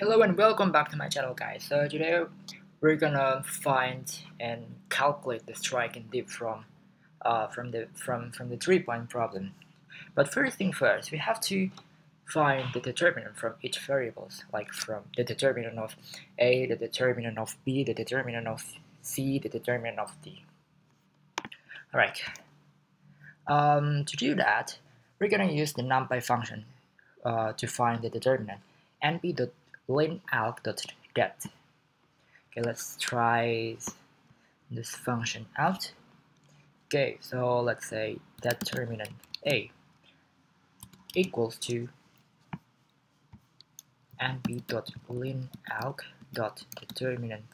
Hello and welcome back to my channel, guys. So today we're gonna find and calculate the strike and dip from the three-point problem. But first thing first, we have to find the determinant from each variables, like from the determinant of A, the determinant of B, the determinant of C, the determinant of D. All right. To do that, we're gonna use the numpy function to find the determinant. np.linalg.det. Okay, let's try this function out. Okay, so let's say determinant A equals to np.linalg.determinant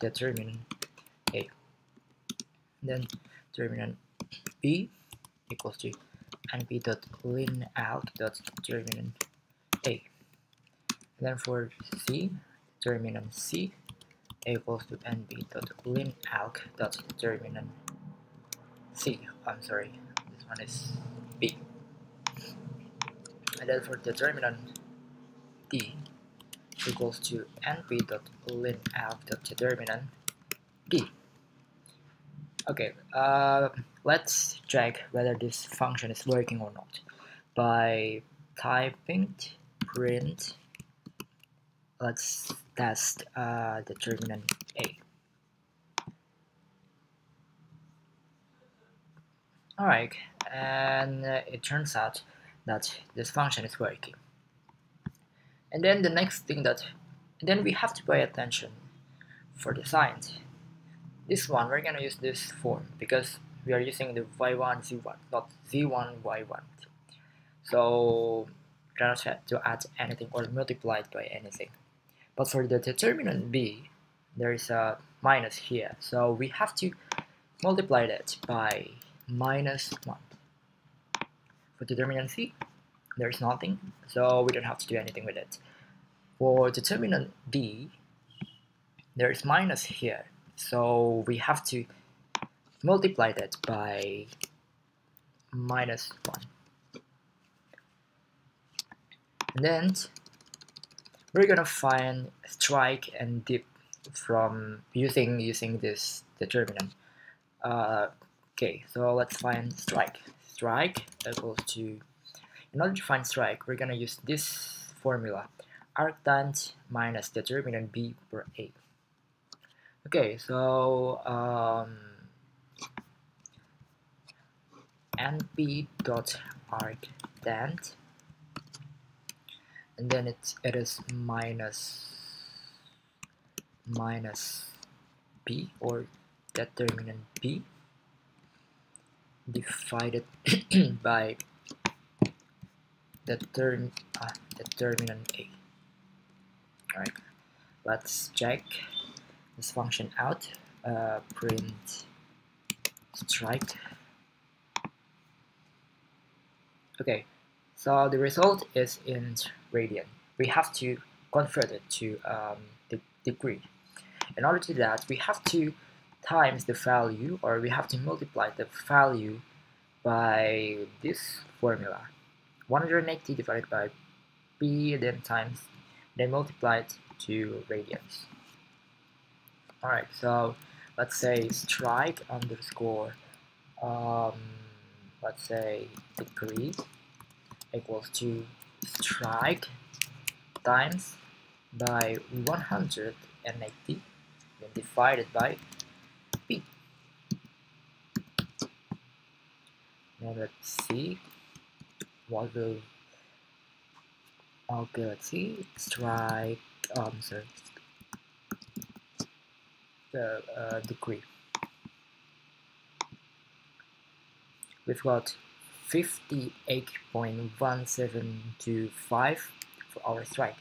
determinant A. Then determinant B equals to np.linalg.determinant A. Then for C, determinant C equals to np.linalg.determinant C. I'm sorry, this one is B. And then for determinant D equals to np.linalg.determinant D. Okay, let's check whether this function is working or not by typing print. Let's test determinant A. Alright, and it turns out that this function is working. And then the next thing then we have to pay attention for the signs. This one, we're gonna use this form because we are using the y1, z1, not z1, y1. So we don't have to add anything or multiply it by anything. But for the determinant B, there is a minus here, so we have to multiply that by -1. For determinant C, there is nothing, so we don't have to do anything with it. For determinant D, there is minus here, so we have to multiply that by -1. And then we're gonna find strike and dip from using this determinant. Okay, so let's find strike. Strike equals to, in order to find strike, we're gonna use this formula: arctan minus determinant B per A. Okay, so np.arctan, and then it is minus B or determinant B divided by determinant A. Alright, let's check this function out. Print strike. Okay, so the result is in radian. We have to convert it to the degree. In order to do that, we have to times the value, or we have to multiply the value by this formula: 180 divided by B, then times, then multiplied to radians. Alright, so let's say strike underscore let's say degree equals to strike times by 180 then divided by B. Now let's see what will. Okay, let's see strike. Sorry, the degree. We've got 58.1725 for our strike.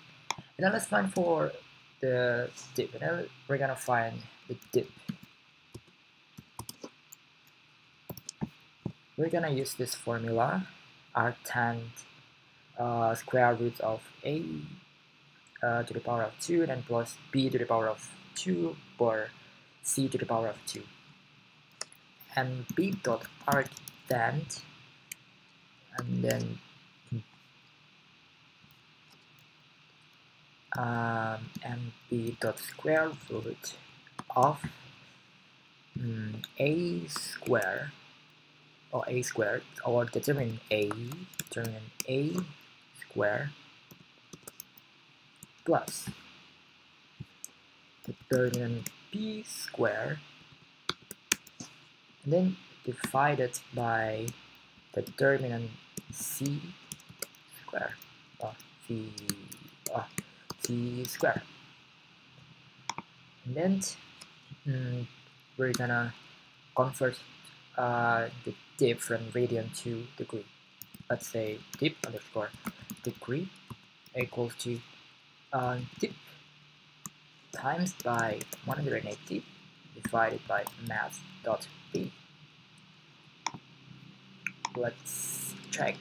And then let's find for the dip. And then we're gonna find the dip. We're gonna use this formula: arctan square root of A to the power of 2, then plus B to the power of 2 per C to the power of 2. And B dot arctan, and then np dot square root of a square or determinant a square plus determinant b square, and then divided by determinant c square or c square, and then we're gonna convert the diff from radian to degree. Let's say diff underscore degree equals to diff times by 180 divided by math dot b. Let's check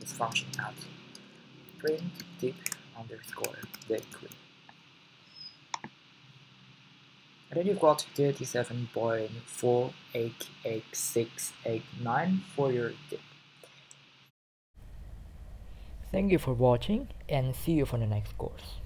this function out. Print diff underscore degree. And then you've got 37.4888689 for your dip. Thank you for watching and see you for the next course.